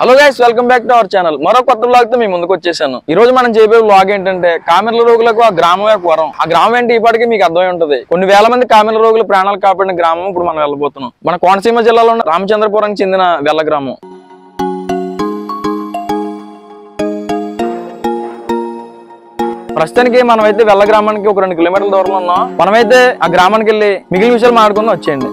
Hello guys welcome back to our channel మరో కొత్త blog తో మీ ముందుకు వచ్చేసాను ఈ రోజు మనం చేయబోయే బ్లాగ్ ఏంటంటే కామెర్ల రోగులకు ఆ గ్రామమే వరం ఆ గ్రామం ఏంటి ఇప్పటికే మీకు అర్థమై ఉంటది కొన్ని వేల మంది కామెర్ల రోగులు ప్రాణాలు కాపాడిన గ్రామం ఇప్పుడు మనం వెళ్ళబోతున్నాం మన కోనసీమ జిల్లాలో ఉన్న రామచంద్రపురానికి చెందిన వెల్ల గ్రామం ప్రస్తుతానికి మనమైతే వెల్ల గ్రామానికి ఒక 2 కిలోమీటర్ల దూరంలో ఉన్నాం మనమైతే ఆ గ్రామానికి వెళ్లి మిగిలిన విషయాలు మాట్లాడుకుందాం వచ్చేయండి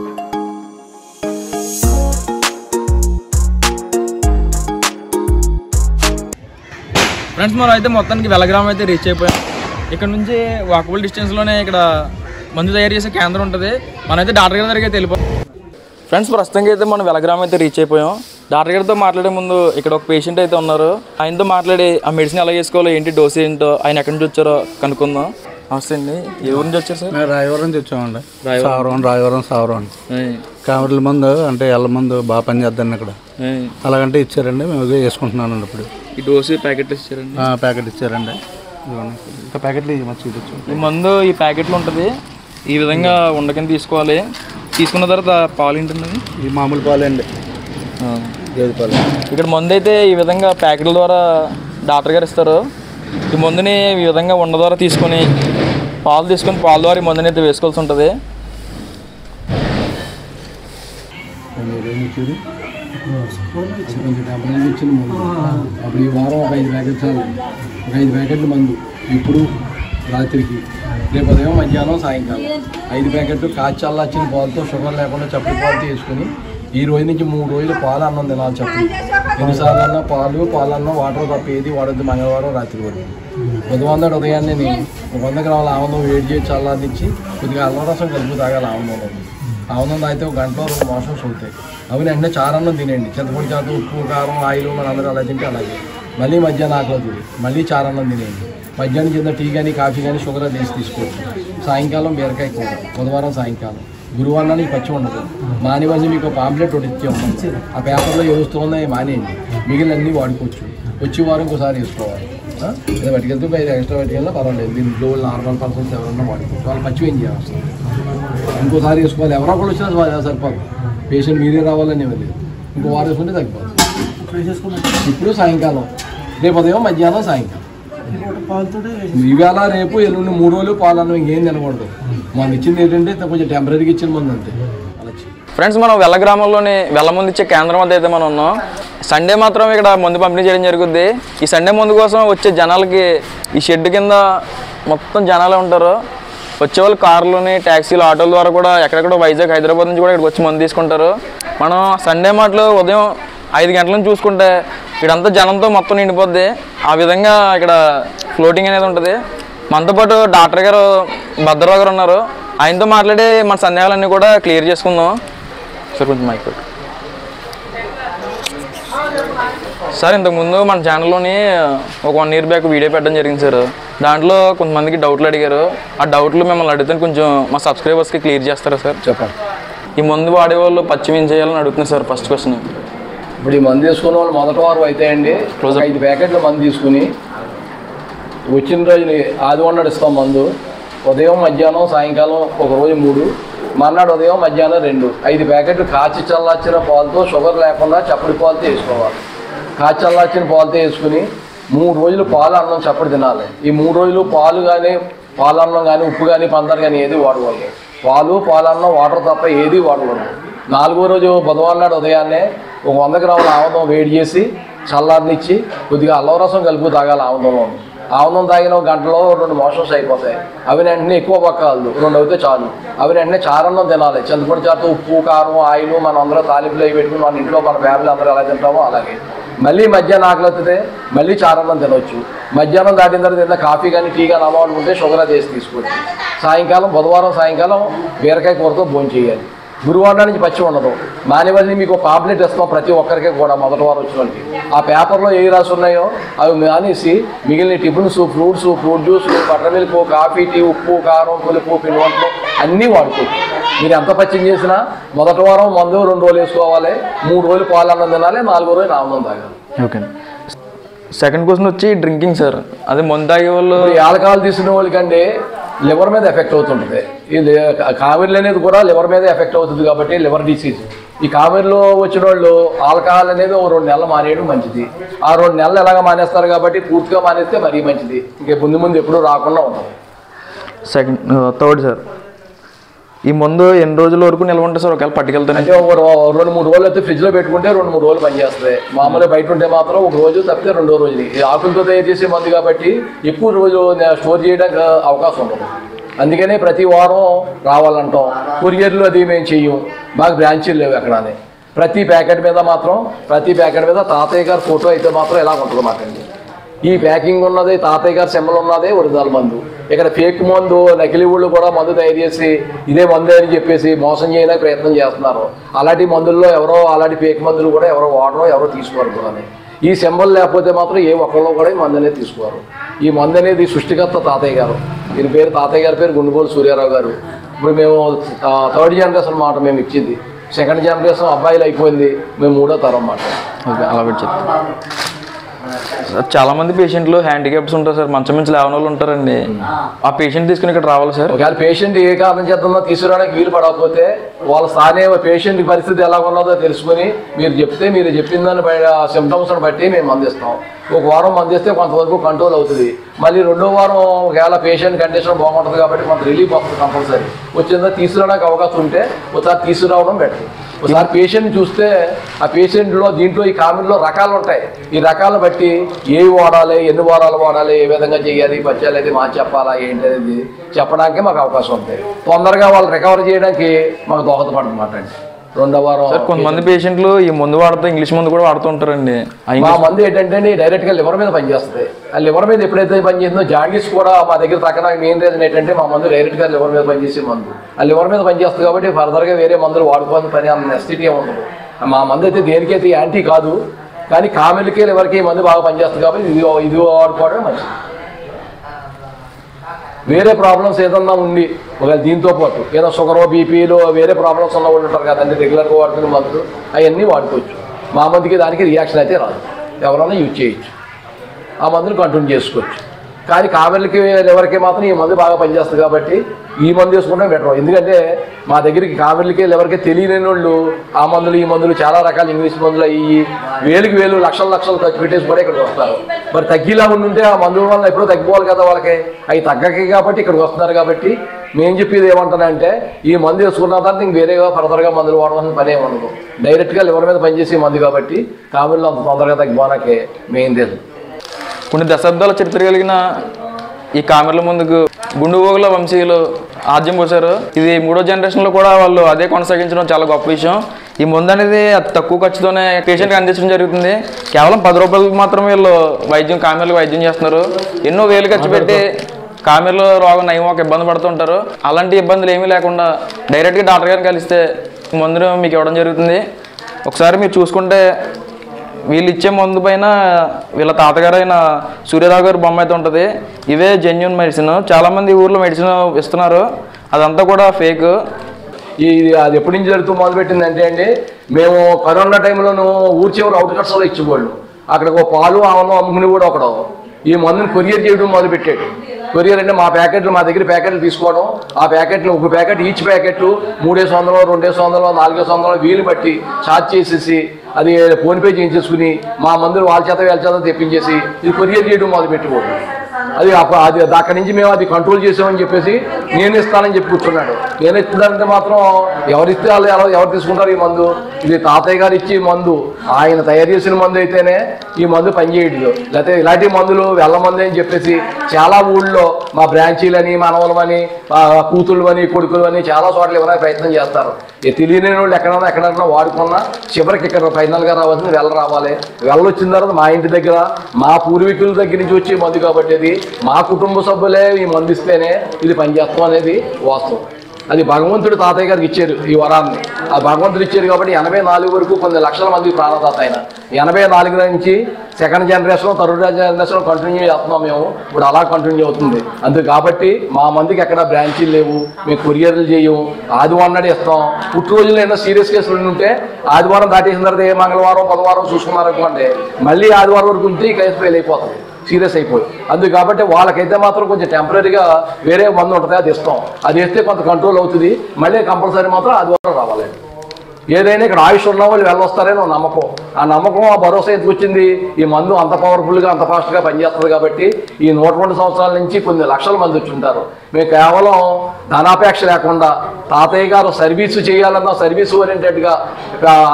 फ्रेंड्स मैं मोता की वेलग्राम रीच इकडे वाकबल डिस्टेंस इकड़ मंद तैयार केंद्र उठे मन डाक्टर गारे फ्रेंड्स प्रस्तुत मैं वेलग्राम रीच डाक्टर गार तो माला मुझे इकड़ पेशेंट अतर आयन तो माला आ मेडिसिन एला डोस आये एक्चारो कम नमस्ते रायवरम सावरम कामरल मंद अंत एल मंद पानी अलागंटे इच्छारें मैं डोस पैकेट पैकेट इच्छारें पैकेट मंद पैकेट उधा उवाली तरह पाल मूल पाले इक मंदते पैकेट द्वारा डाक्टर गार मंदनी विधा उड़ द्वारा पाल द्वारा मंदन वेसा वारकेट मंद इपड़ी रात्रि की रेप मध्यान सायंकाल 5 पैकेट का चल पाल तो षुगर लेकिन चपड़ी पाल वेसको यह रोज नीचे 3 रोज पाल अन्न तिना इन सारे पालू पाल वाटर तब ये वाड़ी मंगलवार रात्रि वरुक बुधवार उदया 100 ग्राम आमदों वेटे चल कुछ अलवरसम कल तागे आमदों आमदों ताते गंटो 2 मासम सूता है अभी अंत चार अन्न तीन चंद्रपुर चात उप कम आईल मन अंदर अला तिंटे अला मल्ल मध्यान आकल मल्ल चार अन्न तीन मध्यान किंद टी यानी काफी यानी षुगर देशको सायंकाल बेरकाय बुधवार सायंकाल गुरुवार पच्चि उड़को पांप्लेट आ पेपर में ये माने मिगलन वाड़कोव वे वार इंकोसारी वेवाली बटकू एक्स्ट्रा बटक पर्वे दीन नार्मल पर्सन एवरना वाड़को वाला पच्चि इंकोसारी वेवाली एवरो सरपद पेशेंट मीरे रावाले इंको वार तग्पू सायंकाल रेप उदय मध्यान सायंकाल इवा रेप 3 रोज पाल इंकेम तिनकूद मन कुछ टेमपररी फ्रेंड्स मैं वेल ग्राम वेल मुंदे केंद्र मैं उन्ना संडे मतलब इक मंद पंपणी जरूरी संडे मंद कोसम वे जनाल की षेड कम जनाले उठर वे कर् टैक्सी आटोल द्वारा एक् वैजाग् हैदराबाद इकड़कोच मंद मन संडे मट उदय 5 గంటల నుంచి చూసుకుంటే ఇదంతా జనంతో మొత్తం నిండిపోద్ది ఆ విధంగా ఇక్కడ ఫ్లోటింగ్ అనేది ఉంటది మనతో పాటు డాక్టర్ గారు భద్రరావు గారు ఉన్నారు ఆయనతో మాట్లాడి మన సందేహాలన్నీ కూడా క్లియర్ చేసుకుందాం సార్ కొంచెం మైక్ పెట్టు సార్ ఇంతకు ముందు మన ఛానల్ లోనే ఒక 1 ఇయర్ బ్యాక్ వీడియో పెట్టడం జరిగింది సార్ దాంట్లో కొంతమందికి డౌట్లు అడిగారు ఆ డౌట్లు మిమ్మల్ని అడిగితే కొంచెం మా సబ్‌స్క్రైబర్స్ కి క్లియర్ చేస్తారా సార్ చెప్పండి ఈ మందు వాడే వాళ్ళు పచ్చిమేం చేయాలని అడుగుతున్నారు సార్ ఫస్ట్ క్వశ్చన్ ఇప్పుడు ఈ మంది తీసుకున్న వాళ్ళు మొదట వారం అయితేండి 5 ప్యాకెట్లు మంది తీసుకుని వచ్చిన రోజుని ఆదివారం నాడు ఇస్తాం మందు ఉదయం మధ్యాహ్నం సాయంకాలం ఒక రోజు 3 మర్నాడు ఉదయం మధ్యాహ్నం 2 5 ప్యాకెట్లు కాచి చల్లార్చిన పాలతో షుగర్ లేకుండా చప్పడి పాలతో వేసుకోవాలి కాచి చల్లార్చిన పాలతో వేసుకుని 3 రోజులు పాలు అన్నం చప్పడి తినాలి ఈ 3 రోజులు పాలు గాని పాలు అన్నం గాని ఉప్పు గాని పంచదార గాని ఏది వాడకూడదు పాలు పాలు అన్నం వాటర్ తప్ప ఏది వాడకూడదు నాలుగో రోజు బుధవారం నాడు ఉదయాన్నే 100 గ్రాముల ఆముదం వేడి చేసి చల్లార్నిచ్చి కొద్దిగా అల్లవరసం కలుపు తాగాలి ఆముదంలో ఆముదం తాగిన గంటలో 2 మోషన్స్ అయిపోతాయి అవి వెంటనే ఎక్కువ పక్కలు 2 అయితే చాలు అవి వెంటనే చారన్నం తినాలి చంద్రపొడి చారు ఉప్పు కారం ఆయిల్ మనం అందరూ తాలింపులో పెట్టుకుని మన ఇంట్లో మన ఫ్యామిలీ అందరూ అలా తింటామో అలాగే మళ్ళీ మధ్యాహ్నం ఆకలిస్తే మళ్ళీ చారన్నం తినొచ్చు మధ్యాహ్నం దాటిన తర్వాత కాఫీ కానీ టీ కానీ అలవాటుకుంటే షుగర్ చేసి తీసుకోవచ్చు సాయంకాలం బుధవారం సాయంకాలం బీరకాయ కూరతో భోజనం చేయాలి గురువారం నుంచి పచ్చి ఉండదు మానేవల్ని మీకు పాంప్లెట్ ఇస్తాం ప్రతి ఒక్కరికి కూడా మొదటి వారం వచ్చేవాళ్ళకి ఆ పేపర్లో ఏ రాసి ఉన్నాయో అవి మానేసి మిగిలిన tiffins fruits fruit juice butter milk coffee tea ఉప్పు కారం పులుపు పిండి వంటలు అన్నీ వాడుకోవచ్చు మీరు ఎంత పచ్చి చేసినా మొదటి వారం మందు 2 రోజులు వేసుకోవాలి 3 రోజులు పాలు అన్నం తినాలి 4వ రోజు ఆముదం తాగాలి ఓకే సెకండ్ క్వశ్చన్ వచ్చి డ్రింకింగ్ సార్ అదే మందు తాగే వాళ్ళు ఆల్కహాల్ తీసుకునే వాళ్ళకండి लिवर मीद एफेक्ट अवुतुंटदि कावेरी अनेदी कूडा लिवर मीद एफेक्ट अवुतुंदि काबट्टि लिवर डिसीज ఈ కామెర్లో వచ్చిన వాళ్ళు ఆల్కహాల్ అనేది ఒక 2 నెలలు మానేయడం మంచిది. ఆ 2 నెలలు ఎలాగా మానేస్తారు కాబట్టి పూర్తిగా మానేస్తే మరీ మంచిది. ఇంకా ముందు ఎప్పుడు రాకుండా ఉంటాం. సెకండ్ థర్డ్ సార్ ఈ ముందు ఎన్ని రోజుల వరకు నిల్వ ఉంటారు సార్? ఒకవేళ పట్టుకెళ్తాను అంటే ఒక 2-3 రోజులు అయితే ఫ్రిడ్జ్లో పెట్టుకుంటే 2-3 రోజులు పనిచేస్తాయి. మామూలుగా బయట ఉంటే మాత్రం ఒక రోజు తప్పితే 2వ రోజు. ఈ ఆకులతో తయారు చేసే మందు కాబట్టి ఎక్కువ రోజు స్టోర్ చేయడానికి అవకాశం ఉండదు. అందుకనే ప్రతి వారం రావాలంటాం. కొరియర్లు అది మేము చెయ్యం, మాకు బ్రాంచీలు లేవు ఎక్కడనే. ప్రతి ప్యాకెట్ మీద తాతయ్య గారి ఫోటో అయితే మాత్రం ఎలా ఉంటుంది మాకండి. ఈ ప్యాకింగ్ ఉన్నది తాతయ్య గారి సెమ్మలు ఉన్నదే ఒరిజినల్ మందు. ఇక్కడ ఫేక్ మందు నకిలీ ఊళ్ళు కూడా మందు తయారు చేసి ఇదే మందు అని చెప్పేసి మోసం చేయడానికి ప్రయత్నం చేస్తున్నారు. అలాంటి మందుల్లో ఎవరో అలాంటి ఫేక్ మందులు కూడా ఎవరో వాడరు, ఎవరో తీసుకోరు కూడా. ఈ సెంబల్ లేకపోతే మాత్రం ఏ ఒక్కళ్ళు కూడా ఈ మందు అనేది తీసుకోరు. ఈ మందు అనేది సృష్టికర్త తాతయ్య గారు. దీని పేరు తాతయ్య గారి పేరు గుండుగోలు సూర్యారావు గారు. ఇప్పుడు మేము 3rd జనరేషన్ మాట మేము ఇచ్చింది. 2nd జనరేషన్ అబ్బాయిలు అయిపోయింది, మేము 3వ తరం మాట. అలా సార్ చాలామంది పేషెంట్లు హ్యాండిక్యాప్స్ ఉంటారు సార్, మంచి లేవని వాళ్ళు ఉంటారండి. ఆ పేషెంట్ తీసుకుని ఇక్కడ రావాలి సార్. ఒకవేళ పేషెంట్ ఏ కారణం చేద్దామో తీసుకురావడానికి వీలు పడకపోతే వాళ్ళ స్థానే పేషెంట్ పరిస్థితి ఎలా ఉన్నదో తెలుసుకుని మీరు చెప్తే మీరు చెప్పిందని సిమ్టమ్స్ని బట్టి మేము అందిస్తాం. ఒక వారం మందిస్తే కొంతవరకు కంట్రోల్ అవుతుంది. మళ్ళీ 2వ వారం ఒకవేళ పేషెంట్ కండిషన్ బాగుంటుంది కాబట్టి కొంత రిలీఫ్ అవుతుంది. కంపల్సరీ వచ్చిందా తీసుకురావడానికి అవకాశం ఉంటే ఒకసారి తీసుకురావడం బెటర్. ఒకసారి పేషెంట్ చూస్తే ఆ పేషెంట్లో దీంట్లో ఈ కామెర్లో రకాలు ఉంటాయి. ఈ రకాలను బట్టి ఏవి వాడాలి, ఎన్ని వారాలు వాడాలి, ఏ విధంగా చేయాలి, పచ్చాలు అయితే మాకు చెప్పాలా ఏంటి అనేది చెప్పడానికి మాకు అవకాశం ఉంటుంది. తొందరగా వాళ్ళు రికవర్ చేయడానికి మాకు దోహదపడమాట అండి. 2వ వారం కొంతమంది పేషెంట్లు ఈ మందు వాడుతూ ఇంగ్లీష్ మందు కూడా వాడుతూ ఉంటారండి. మా మందు ఏంటంటే డైరెక్ట్గా లివర్ మీద పనిచేస్తుంది. ఆ లివర్ మీద ఎప్పుడైతే పనిచేసిందో జాండీస్ కూడా మా దగ్గర తగ్గ మెయిన్ రీజన్ ఏంటంటే మా మందు డైరెక్ట్గా లివర్ మీద పనిచేసే మందు. ఆ లివర్ మీద పనిచేస్తుంది కాబట్టి ఫర్దర్గా వేరే మందులు వాడుకోవాల్సిన పని అన్న స్థితి ఉండదు. మా మందు అయితే దేనికైతే యాంటీ కాదు, కానీ కామెర్లకే లివర్కి మందు బాగా పనిచేస్తుంది కాబట్టి ఇది వాడుకోవడం మంచిది. వేరే ప్రాబ్లమ్స్ ఏదన్నా ఉండి ఒకవేళ దీంతో పాటు ఏదో షుగర్ బీపీలో వేరే ప్రాబ్లమ్స్ ఉన్న వాళ్ళు ఉంటారు కదండి, రెగ్యులర్గా వాడుతున్న మందులు అవన్నీ వాడుకోవచ్చు. మా మందుకి దానికి రియాక్షన్ అయితే రాదు, ఎవరైనా యూజ్ చేయొచ్చు, ఆ మందులు కంటిన్యూ చేసుకోవచ్చు. కానీ కామెర్లకి లివర్కి మాత్రం ఈ మందు బాగా పనిచేస్తుంది కాబట్టి ఈ మందు వేసుకుంటే బెటర్. ఎందుకంటే మా దగ్గరికి కామెర్లకి లివర్కి తెలియలేని వాళ్ళు ఆ మందులు ఈ మందులు చాలా రకాల ఇంగ్లీష్ మందులు అయ్యి వేలుకి వేలు లక్షలు ఖర్చు పెట్టేసి కూడా ఇక్కడికి వస్తారు. మరి తగ్గిలా ఉంటే ఆ మందుల వల్ల ఎప్పుడో తగ్గిపోవాలి కదా, వాళ్ళకి అవి తగ్గక కాబట్టి ఇక్కడికి వస్తున్నారు. కాబట్టి మేము చెప్పేది ఏమంటానంటే ఈ మందు వేసుకున్న తర్వాత ఇంక వేరేగా ఫర్దర్గా మందులు వాడవలసిన పని ఏమి ఉండదు. డైరెక్ట్గా లివర్ మీద పనిచేసే మందు కాబట్టి కామెర్లు అంత తొందరగా తగ్గిపోవడానికి మెయిన్ రీజన్. కొన్ని దశాబ్దాల చరిత్ర కలిగిన ఈ కామెర్ల ముందుకు గుండుగోగుల వంశీయులు ఆద్యం పోసారు. ఇది 3వ జనరేషన్లో కూడా వాళ్ళు అదే కొనసాగించడం చాలా గొప్ప విషయం. ఈ మందు అనేది అతి తక్కువ ఖర్చుతోనే పేషెంట్కి అందించడం జరుగుతుంది. కేవలం 10 రూపాయలకు మాత్రమే వీళ్ళు వైద్యం కామెర్లకు వైద్యం చేస్తున్నారు. ఎన్నో వేలు ఖర్చు పెట్టి కామెర్లో రోగం నయం ఒక ఇబ్బంది పడుతుంటారు. అలాంటి ఇబ్బందులు ఏమీ లేకుండా డైరెక్ట్గా డాక్టర్ గారిని కలిస్తే మందును మీకు ఇవ్వడం జరుగుతుంది. ఒకసారి మీరు చూసుకుంటే వీళ్ళు ఇచ్చే మందు పైన వీళ్ళ తాతగారు అయిన సూర్యరావు గారు బొమ్మ అయితే ఉంటుంది. ఇవే జెన్యున్ మెడిసిన్. చాలామంది ఊర్లో మెడిసిన్ ఇస్తున్నారు, అదంతా కూడా ఫేక్. ఇది అది ఎప్పటి నుంచి జరుగుతూ మొదలుపెట్టింది అంటే అండి, మేము కరోనా టైంలోనూ ఊరు చివరి అవుట్ కట్స్లో ఇచ్చేవాళ్ళు. అక్కడ ఒక పాలు ఆవును అమ్ముకుని కూడా ఒకడు ఈ మందుని కొరియర్ చేయడం మొదలుపెట్టాడు. కొరియర్ అంటే మా ప్యాకెట్లు మా దగ్గర ప్యాకెట్లు తీసుకోవడం, ఆ ప్యాకెట్లు ఒక ప్యాకెట్ ఈచ్ ప్యాకెట్లు 300 200 400 వీలు బట్టి ఛార్జ్ చేసేసి అది ఫోన్పే చేయించేసుకుని మా మందులు వాళ్ళ చేత తెప్పించేసి ఇది కొరియర్ చేయడం మొదలుపెట్టుకోవడం. అది అక్కడి నుంచి మేము అది కంట్రోల్ చేసామని చెప్పేసి నేను ఇస్తానని చెప్పి కూర్చున్నాడు. నేను ఇస్తున్నానంటే మాత్రం ఎవరిస్తే వాళ్ళు ఎవరు తీసుకుంటారు ఈ మందు? ఇది తాతయ్య గారు ఇచ్చి మందు, ఆయన తయారు చేసిన మందు అయితేనే ఈ మందు పనిచేయట్లేదు. లేకపోతే ఇలాంటి మందులు వెళ్ళ మందు అని చెప్పేసి చాలా ఊళ్ళో మా బ్రాంచీలని మనవలమని కూతుళ్ళు అని కొడుకులు అని చాలా చోట్ల ఇవ్వడానికి ప్రయత్నం చేస్తారు. తెలియని వాళ్ళు ఎక్కడన్నా వాడుకున్నా చివరికి ఇక్కడ ఫైనల్గా రావాల్సింది వెళ్ళ రావాలి. వెళ్ళొచ్చిన తర్వాత మా ఇంటి దగ్గర మా పూర్వీకుల దగ్గర నుంచి వచ్చే మందు కాబట్టి అది మా కుటుంబ సభ్యులే ఈ మందు ఇస్తేనే ఇది పనిచేస్తాం అనేది వాస్తవం. అది భగవంతుడు తాతయ్య గారికి ఇచ్చారు ఈ వరాన్ని. ఆ భగవంతుడు ఇచ్చారు కాబట్టి 84 వరకు కొన్ని లక్షల మంది ప్రాణదాత అయిన 84 నుంచి 2nd generation 3rd generation continue చేస్తున్నాం మేము. ఇప్పుడు అలా కంటిన్యూ అవుతుంది. అందుకు కాబట్టి మా మందికి ఎక్కడ బ్రాంచీలు లేవు, మేము కొరియర్లు చేయము, ఆదివారం నాడే ఇస్తాం. పుట్టినరోజులు ఏదైనా సీరియస్ కేసులు ఉంటే ఆదివారం దాటేసిన తర్వాత ఏ మంగళవారం బుధవారం చూసుకున్నారనుకోండి, మళ్ళీ ఆదివారం వరకు ఉంటే ఈ కేసు ఫెయిల్ అయిపోతుంది, సీరియస్ అయిపోయి. అందుకు కాబట్టి వాళ్ళకైతే మాత్రం కొంచెం టెంపరీగా వేరే మందు ఉంటుంది, అది ఇస్తాం. అది వేస్తే కొంత కంట్రోల్ అవుతుంది. మళ్ళీ కంపల్సరీ మాత్రం ఆదివారం రావాలి. ఏదైనా ఇక్కడ ఆయుష్ ఉన్న వాళ్ళు వెళ్ళొస్తారని నమ్మకం, ఆ నమ్మకం ఆ భరోసా ఎందుకు వచ్చింది? ఈ మందు అంత పవర్ఫుల్గా అంత ఫాస్ట్గా పనిచేస్తుంది కాబట్టి ఈ 102 సంవత్సరాల నుంచి కొన్ని లక్షల మంది వచ్చి ఉంటారు. మేము కేవలం ధనాపేక్ష లేకుండా తాతయ్య గారు సర్వీసు చేయాలన్న సర్వీస్ ఓరియంటెడ్గా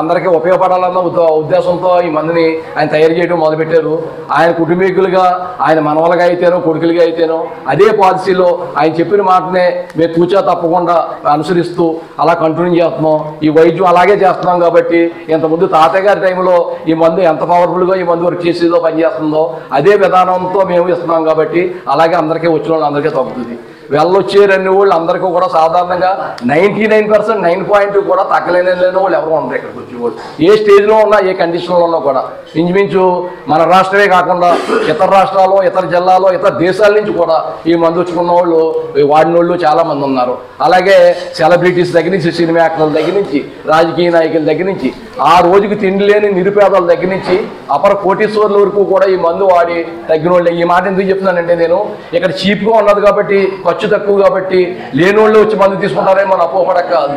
అందరికీ ఉపయోగపడాలన్న ఉద్దేశంతో ఈ మందుని ఆయన తయారు చేయడం మొదలుపెట్టారు. ఆయన కుటుంబీకులుగా ఆయన మనవలుగా అయితేనో కొడుకులుగా అయితేనో అదే పాలసీలో ఆయన చెప్పిన మాటనే మేము తూచా తప్పకుండా అనుసరిస్తూ అలా కంటిన్యూ చేస్తున్నాం. ఈ వైద్యం అలాగే చేస్తున్నాం కాబట్టి ఇంతకుముందు తాతయ్య గారి టైంలో ఈ మందు ఎంత పవర్ఫుల్గా ఈ మందు వర్క్ చేసేదో పనిచేస్తుందో అదే విధానంతో మేము ఇస్తున్నాం కాబట్టి అలాగే అందరికీ వచ్చిన వాళ్ళందరికీ తగ్గుతుంది. వెళ్ళొచ్చేరని వాళ్ళు అందరికీ కూడా సాధారణంగా 99% కూడా తగ్గలేని వాళ్ళు ఎవరు ఉంటారు. ఇక్కడికి వచ్చేవాళ్ళు ఏ స్టేజ్లో ఉన్నా ఏ కండిషన్లో ఉన్నా కూడా ఇంచుమించు మన రాష్ట్రమే కాకుండా ఇతర రాష్ట్రాలు ఇతర జిల్లాలో ఇతర దేశాల నుంచి కూడా ఈ మందు వచ్చుకున్న వాళ్ళు వాడిన వాళ్ళు చాలామంది ఉన్నారు. అలాగే సెలబ్రిటీస్ దగ్గర నుంచి సినిమా యాక్టర్ల దగ్గర నుంచి రాజకీయ నాయకుల దగ్గర నుంచి ఆ రోజుకి తిండి లేని నిరుపేదల దగ్గర నుంచి అపర కోటీశ్వర్ల వరకు కూడా ఈ మందు వాడి తగ్గిన వాళ్ళే. ఈ మాట ఎందుకు చెప్తున్నానంటే నేను ఇక్కడ చీప్గా ఉన్నది కాబట్టి ఖర్చు తక్కువ కాబట్టి లేనివాళ్ళు వచ్చి మందు తీసుకుంటారని మనం అపోహపడక కాదు.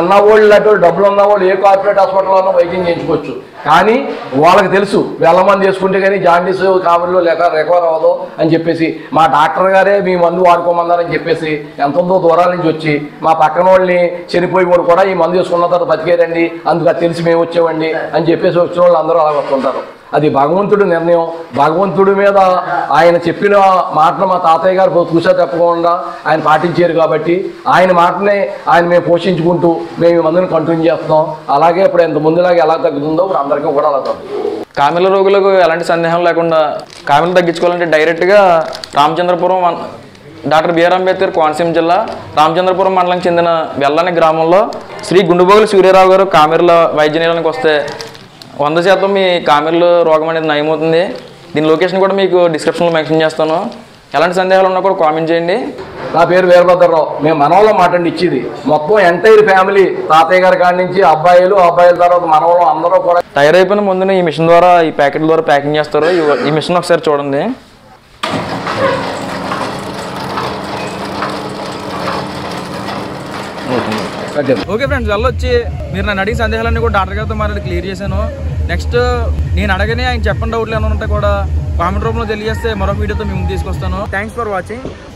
ఉన్నవాళ్ళు అటువంటి డబ్బులు ఉన్నవాళ్ళు ఏ కార్పొరేట్ హాస్పిటల్లో వైద్యం చేయించుకోవచ్చు. కానీ వాళ్ళకి తెలుసు వేల మంది చేసుకుంటే కానీ జాండీస్ కామెర్లు లేక రికవర్ అవ్వదు అని చెప్పేసి మా డాక్టర్ గారే మీ మందు వాడుకోమన్నారని చెప్పేసి ఎంతోందో దూరాల నుంచి వచ్చి మా పక్కన వాళ్ళని చనిపోయి వాడు కూడా ఈ మందు చేసుకున్న తర్వాత బతికేరండి అందుకు అది తెలిసి మేము వచ్చేవండి అని చెప్పేసి వచ్చిన వాళ్ళు అందరూ అలా వస్తుంటారు. అది భగవంతుడి నిర్ణయం. భగవంతుడి మీద ఆయన చెప్పిన మాటను మా తాతయ్య గారు చూసా తప్పకుండా ఆయన పాటించారు కాబట్టి ఆయన మాటనే ఆయన మేము పోషించుకుంటూ మేము ఈ మందుని కంటిన్యూ చేస్తున్నాం. అలాగే ఇప్పుడు ఎంత ముందులాగా ఎలా తగ్గుతుందో ఇప్పుడు అందరికీ కూడా అలా తగ్గుతుంది. కామెర్ల రోగులకు ఎలాంటి సందేహం లేకుండా కామెర్లు తగ్గించుకోవాలంటే డైరెక్ట్గా రామచంద్రపురం డాక్టర్ బిఆర్ అంబేద్కర్ కోనసీమ జిల్లా రామచంద్రపురం మండలానికి చెందిన వెల్ల అనే గ్రామంలో శ్రీ గుండుబోగుల సూర్యారావు గారు కామెర్ల వైద్య నిలయానికి వస్తే 100% మీ కామెర్లు రోగం అనేది నయమవుతుంది. దీని లొకేషన్ కూడా మీకు డిస్క్రిప్షన్లో మెన్షన్ చేస్తాను. ఎలాంటి సందేహాలు ఉన్నా కూడా కామెంట్ చేయండి. నా పేరు వీరభద్రరావు. మేము మనవలో మాటండి ఇచ్చేది మొత్తం ఎంటైర్ ఫ్యామిలీ తాతయ్య గారి కాడి నుంచి అబ్బాయిల తర్వాత మనవలం అందరూ కూడా తయారైపోయిన ముందుని ఈ మిషన్ ద్వారా ఈ ప్యాకెట్ ద్వారా ప్యాకింగ్ చేస్తారు. ఈ మిషన్ ఒకసారి చూడండి. ఓకే ఫ్రెండ్స్, వెళ్ళొచ్చి మీరు నన్ను అడిగే సందేహాలన్నీ కూడా డాక్టర్ గారితో మాట్లాడి క్లియర్ చేశాను. నెక్స్ట్ నేను అడగనే ఆయన చెప్పని డౌట్లు ఏమైనా ఉంటే కూడా కామెంట్ రూపంలో తెలియజేస్తే మరో వీడియోతో మేము తీసుకొస్తాను. Thanks for watching.